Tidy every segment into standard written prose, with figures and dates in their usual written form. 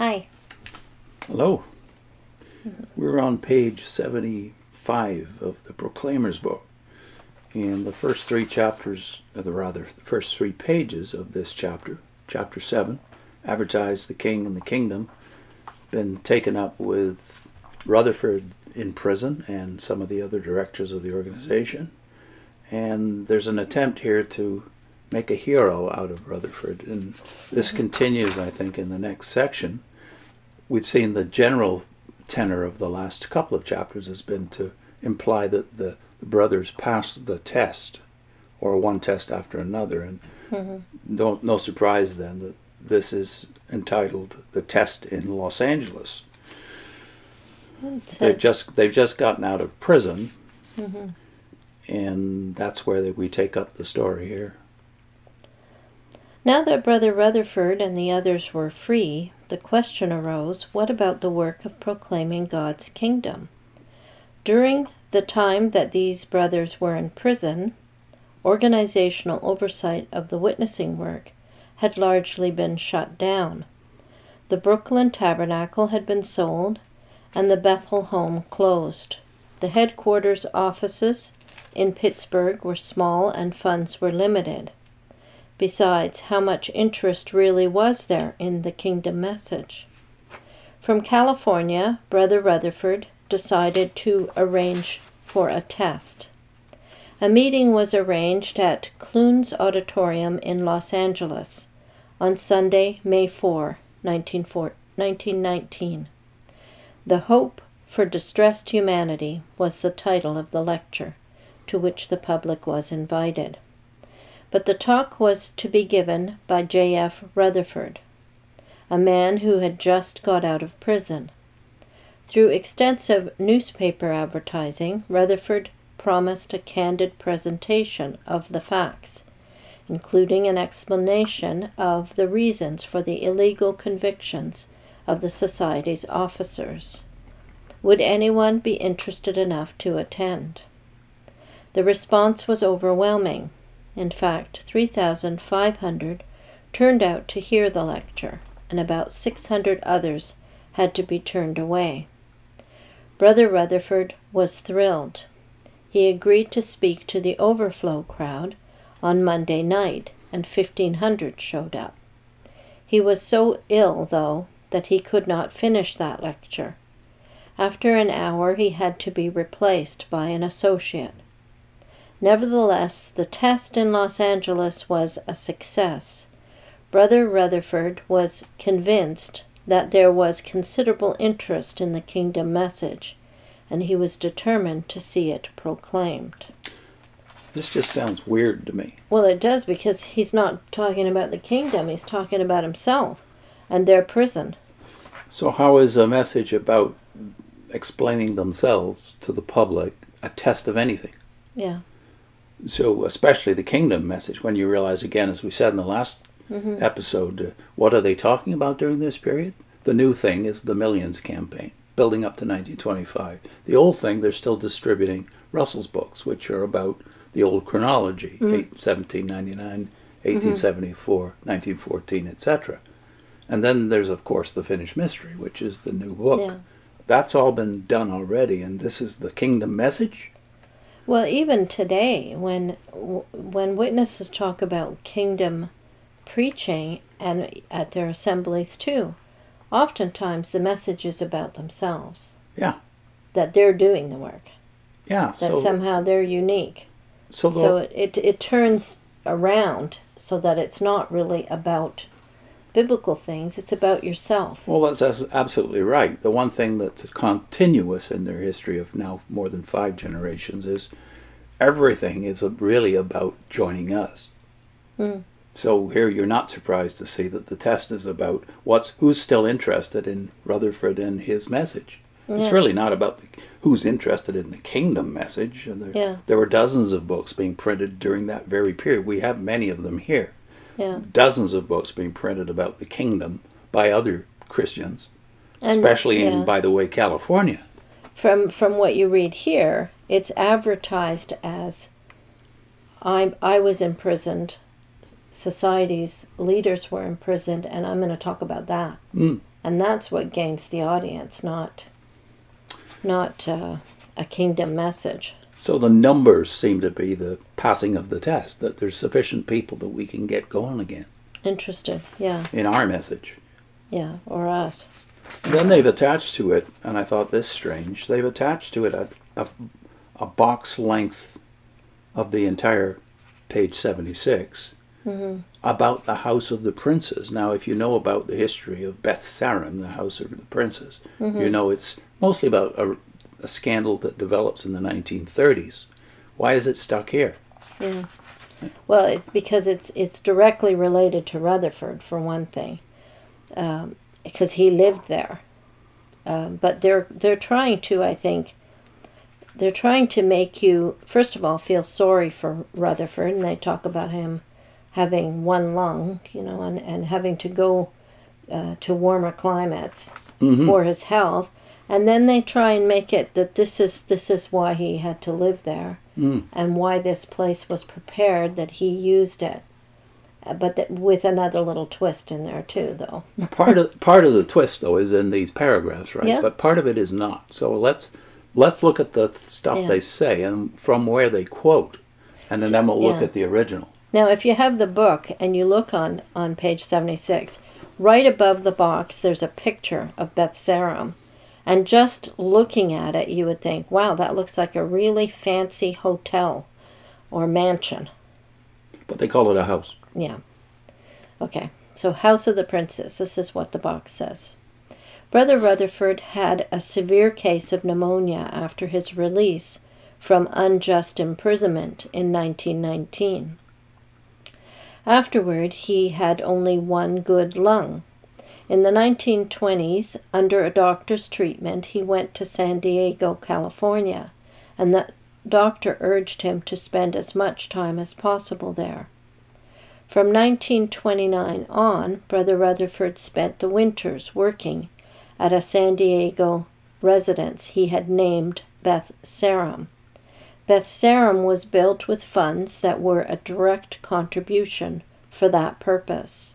Hi. Hello. We're on page 75 of the Proclaimers book. And the first three chapters, or rather, the first three pages of this chapter, chapter 7, advertise the king and the kingdom, been taken up with Rutherford in prison and some of the other directors of the organization. And there's an attempt here to make a hero out of Rutherford. And this continues, I think, in the next section. We've seen the general tenor of the last couple of chapters has been to imply that the brothers passed the test, or one test after another, and no surprise then that this is entitled The Test in Los Angeles. They've just gotten out of prison, and that's where we take up the story here. Now that Brother Rutherford and the others were free, the question arose, what about the work of proclaiming God's kingdom? During the time that these brothers were in prison, organizational oversight of the witnessing work had largely been shut down. The Brooklyn Tabernacle had been sold, and the Bethel Home closed. The headquarters offices in Pittsburgh were small and funds were limited. Besides, how much interest really was there in the kingdom message? From California, Brother Rutherford decided to arrange for a test. A meeting was arranged at Clunes Auditorium in Los Angeles on Sunday, May 4, 1919. The Hope for Distressed Humanity was the title of the lecture, to which the public was invited. But the talk was to be given by J.F. Rutherford, a man who had just got out of prison. Through extensive newspaper advertising, Rutherford promised a candid presentation of the facts, including an explanation of the reasons for the illegal convictions of the Society's officers. Would anyone be interested enough to attend? The response was overwhelming. In fact, 3,500 turned out to hear the lecture, and about 600 others had to be turned away. Brother Rutherford was thrilled. He agreed to speak to the overflow crowd on Monday night, and 1,500 showed up. He was so ill, though, that he could not finish that lecture. After an hour, he had to be replaced by an associate. Nevertheless, the test in Los Angeles was a success. Brother Rutherford was convinced that there was considerable interest in the kingdom message, and he was determined to see it proclaimed. This just sounds weird to me. Well, it does, because he's not talking about the kingdom, he's talking about himself and their prison. So how is a message about explaining themselves to the public a test of anything? Yeah. So especially the kingdom message, when you realize, again, as we said in the last episode, what are they talking about during this period? The new thing is the Millions campaign, building up to 1925. The old thing, they're still distributing Russell's books, which are about the old chronology, 1799, 1874, 1914, etc. And then there's, of course, the finished mystery, which is the new book. Yeah. That's all been done already, and this is the kingdom message? Well, even today, when witnesses talk about kingdom preaching, and at their assemblies too, oftentimes the message is about themselves. Yeah. That they're doing the work. Yeah. That so, somehow they're unique. So it turns around so that it's not really about biblical things, it's about yourself. Well, that's absolutely right. The one thing that's continuous in their history of now more than 5 generations is everything is really about joining us. Mm. So here you're not surprised to see that the test is about who's still interested in Rutherford and his message. Yeah. It's really not about who's interested in the kingdom message. And there were dozens of books being printed during that very period. We have many of them here. Yeah. Dozens of books being printed about the kingdom by other Christians, and, especially in, by the way, California. From what you read here, it's advertised as, I was imprisoned, society's leaders were imprisoned, and I'm going to talk about that. Mm. And that's what gains the audience, not a kingdom message. So the numbers seem to be the passing of the test, that there's sufficient people that we can get going again. Interesting, yeah. In our message. Yeah, or us. Then they've attached to it, and I thought this strange, they've attached to it a box length of the entire page 76 about the House of the Princes. Now, if you know about the history of Beth Sarim, the House of the Princes, you know it's mostly about a scandal that develops in the 1930s. Why is it stuck here? Yeah. Well, because it's directly related to Rutherford, for one thing, because he lived there. But they're trying to, I think, they're trying to make you, first of all, feel sorry for Rutherford, and they talk about him having one lung, you know, and having to go to warmer climates for his health. And then they try and make it that this is why he had to live there and why this place was prepared, that he used it. But that, with another little twist in there too, though. part of the twist, though, is in these paragraphs, right? Yeah. But part of it is not. So let's look at the stuff they say and from where they quote, and then we'll look at the original. Now, if you have the book and you look on page 76, right above the box, there's a picture of Beth Sarim. And just looking at it, you would think, wow, that looks like a really fancy hotel or mansion. But they call it a house. Yeah. Okay, so House of the Princes. This is what the box says. Brother Rutherford had a severe case of pneumonia after his release from unjust imprisonment in 1919. Afterward, he had only one good lung. In the 1920s, under a doctor's treatment, he went to San Diego, California, and the doctor urged him to spend as much time as possible there. From 1929 on, Brother Rutherford spent the winters working at a San Diego residence he had named Beth Sarim. Beth Sarim was built with funds that were a direct contribution for that purpose.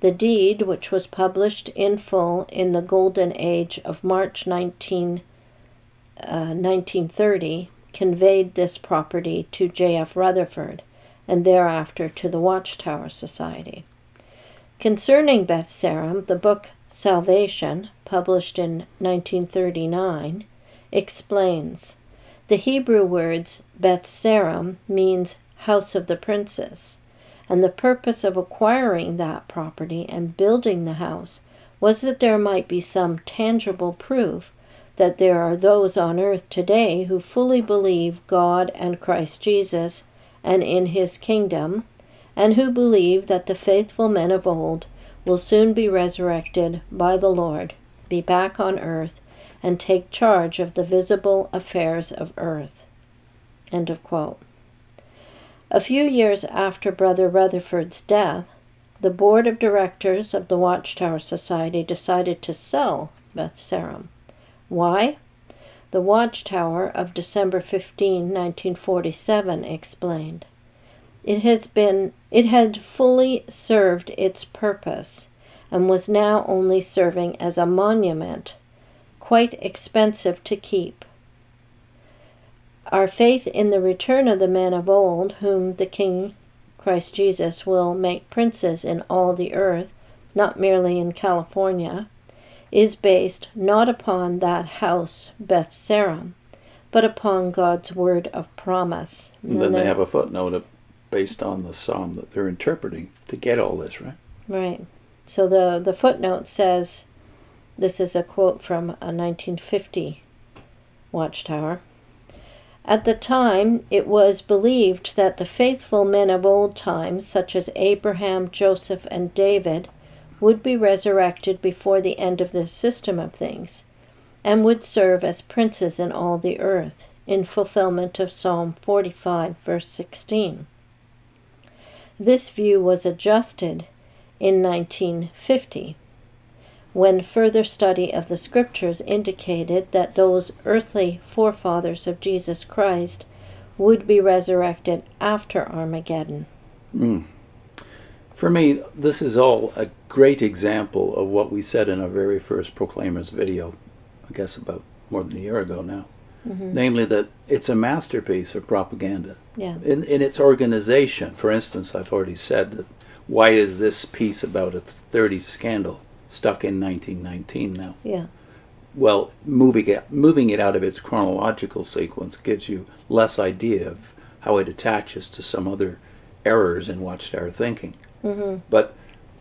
The deed, which was published in full in the Golden Age of March 1930, conveyed this property to J.F. Rutherford, and thereafter to the Watchtower Society. Concerning Beth Sarim, the book Salvation, published in 1939, explains, the Hebrew words Beth Sarim means House of the Princes, and the purpose of acquiring that property and building the house was that there might be some tangible proof that there are those on earth today who fully believe God and Christ Jesus and in his kingdom, and who believe that the faithful men of old will soon be resurrected by the Lord, be back on earth, and take charge of the visible affairs of earth. End of quote. A few years after Brother Rutherford's death, the board of directors of the Watchtower Society decided to sell Beth Sarim. Why? The Watchtower of December 15, 1947 explained, it had fully served its purpose and was now only serving as a monument, quite expensive to keep. Our faith in the return of the men of old, whom the King, Christ Jesus, will make princes in all the earth, not merely in California, is based not upon that house, Beth Sarim, but upon God's word of promise. And then they have a footnote based on the psalm that they're interpreting to get all this, right? Right. So the footnote says, this is a quote from a 1950 Watchtower. At the time, it was believed that the faithful men of old times, such as Abraham, Joseph, and David, would be resurrected before the end of this system of things, and would serve as princes in all the earth, in fulfillment of Psalm 45, verse 16. This view was adjusted in 1950, when further study of the scriptures indicated that those earthly forefathers of Jesus Christ would be resurrected after Armageddon. For me, this is all a great example of what we said in our very first Proclaimers video, I guess about more than a year ago now. Mm-hmm. Namely, that it's a masterpiece of propaganda. Yeah. In its organization, for instance, I've already said that why is this piece about a 30s scandal stuck in 1919 now? Yeah. Well, moving it out of its chronological sequence gives you less idea of how it attaches to some other errors in Watchtower thinking. Mm-hmm. But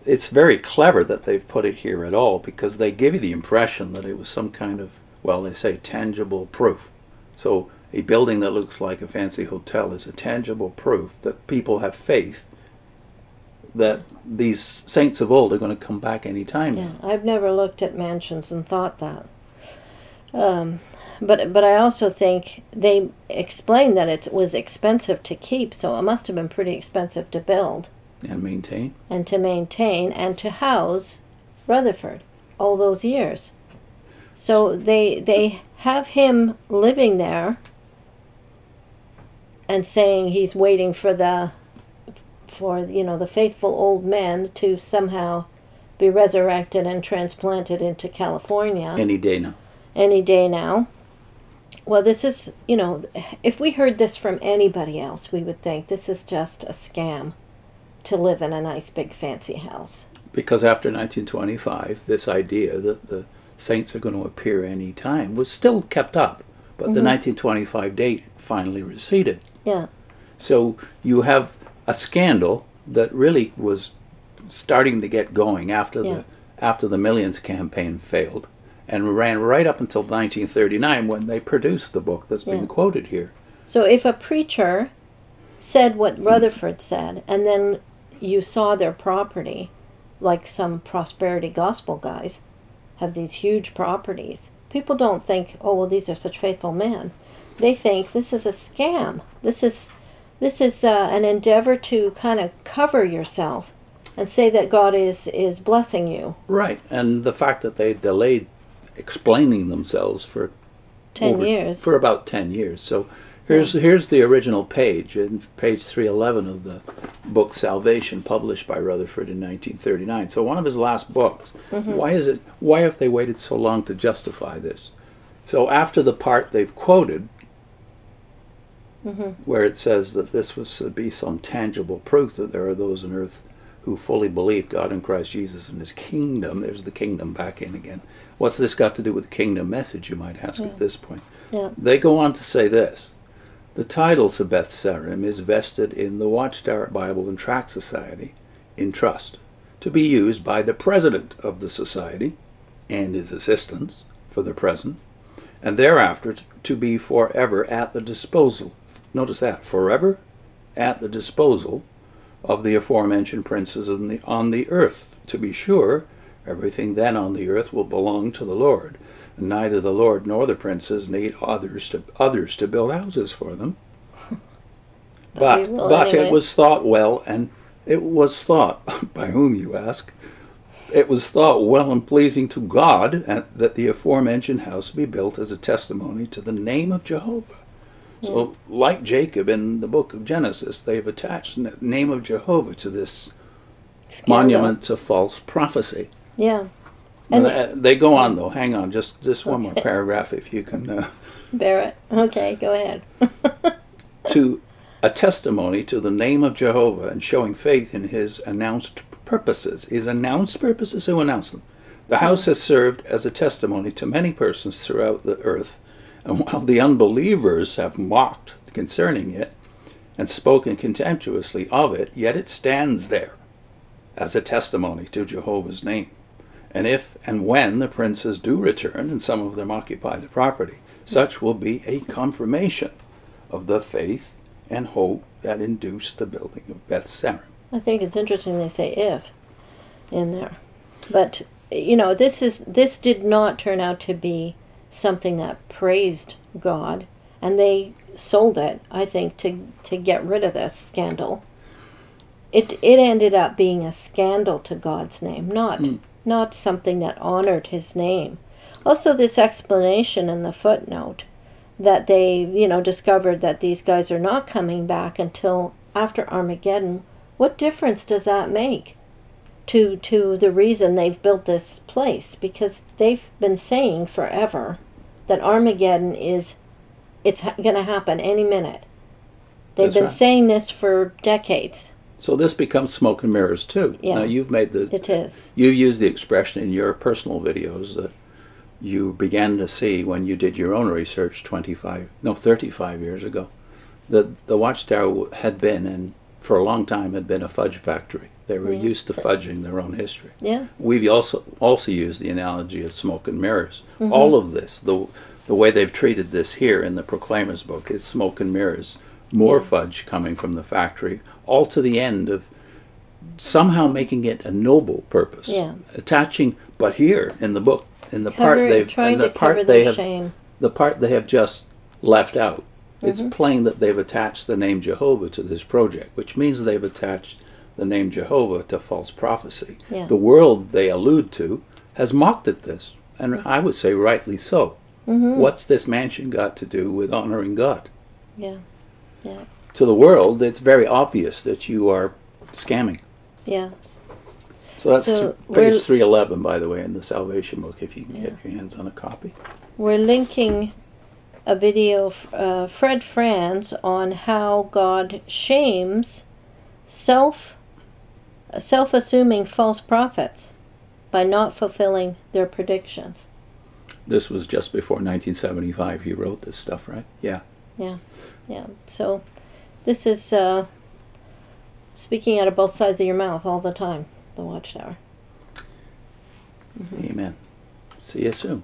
it's very clever that they've put it here at all, because they give you the impression that it was some kind of, well, they say tangible proof. So a building that looks like a fancy hotel is a tangible proof that people have faith that these saints of old are going to come back any time. Yeah, now. I've never looked at mansions and thought that. But I also think they explained that it was expensive to keep, so it must have been pretty expensive to build. And maintain. And to maintain and to house Rutherford all those years. So they have him living there and saying he's waiting for the faithful old man to somehow be resurrected and transplanted into California. Any day now. Any day now. Well, this is, you know, if we heard this from anybody else, we would think this is just a scam to live in a nice big fancy house. Because after 1925, this idea that the saints are going to appear any time was still kept up, but mm-hmm. the 1925 date finally receded. Yeah. So you have a scandal that really was starting to get going after the Millions campaign failed, and ran right up until 1939 when they produced the book that's being quoted here. So if a preacher said what Rutherford said, and then you saw their property, like some prosperity gospel guys have these huge properties. People don't think, oh, well, these are such faithful men. They think this is a scam. This is an endeavor to kind of cover yourself and say that God is blessing you. Right, and the fact that they delayed explaining themselves for 10 years, for about 10 years. So here's the original page, in page 311 of the book Salvation, published by Rutherford in 1939. So one of his last books. Mm-hmm. Why have they waited so long to justify this? So after the part they've quoted, mm-hmm. where it says that this was to be some tangible proof that there are those on earth who fully believe God in Christ Jesus and his kingdom, there's the kingdom back in again. What's this got to do with the kingdom message, you might ask at this point? Yeah. They go on to say this. The title to Beth Sarim is vested in the Watchtower Bible and Tract Society in trust, to be used by the president of the society and his assistants for the present, and thereafter to be forever at the disposal. Notice that, forever at the disposal of the aforementioned princes on the earth. To be sure, everything then on the earth will belong to the Lord. Neither the Lord nor the princes need others to build houses for them. but anyway. It was thought well, and it was thought by whom you ask, it was thought well and pleasing to God that the aforementioned house be built as a testimony to the name of Jehovah. Yeah. So, like Jacob in the book of Genesis, they've attached the name of Jehovah to this monument to false prophecy. Yeah. And they go on, though. Hang on, just one more paragraph, if you can bear it. Okay, go ahead. To a testimony to the name of Jehovah and showing faith in his announced purposes. His announced purposes? Who announced them? The house has served as a testimony to many persons throughout the earth, and while the unbelievers have mocked concerning it and spoken contemptuously of it, yet it stands there as a testimony to Jehovah's name. And if and when the princes do return, and some of them occupy the property, such will be a confirmation of the faith and hope that induced the building of Beth Sarim. I think it's interesting they say if in there. But, you know, this did not turn out to be something that praised God, and they sold it, I think, to get rid of this scandal. It ended up being a scandal to God's name, not something that honored his name. Also, this explanation in the footnote that they, you know, discovered that these guys are not coming back until after Armageddon What difference does that make to the reason they've built this place? Because they've been saying forever that Armageddon is, it's going to happen any minute. They've That's been right. saying this for decades. So this becomes smoke and mirrors too. Yeah, now you've made the. It is. You used the expression in your personal videos that you began to see when you did your own research 35 years ago, that the Watchtower had been, and for a long time had been, a fudge factory. They were used to fudging their own history. Yeah. We've also used the analogy of smoke and mirrors. Mm-hmm. All of this, the way they've treated this here in the Proclaimers book, is smoke and mirrors. More fudge coming from the factory, all to the end of somehow making it a noble purpose. Yeah. Attaching, but here in the book, in the part they have just left out, it's plain that they've attached the name Jehovah to this project, which means they've attached the name Jehovah to false prophecy. Yeah. The world they allude to has mocked at this, and I would say rightly so. What's this mansion got to do with honoring God? Yeah. Yeah. To the world, it's very obvious that you are scamming. Yeah. So that's page 311, by the way, in the Salvation book, if you can get your hands on a copy. We're linking a video, Fred Franz, on how God shames self-assuming false prophets by not fulfilling their predictions. This was just before 1975 he wrote this stuff, right? Yeah. Yeah. Yeah, so this is speaking out of both sides of your mouth all the time, the Watchtower. Amen. See you soon.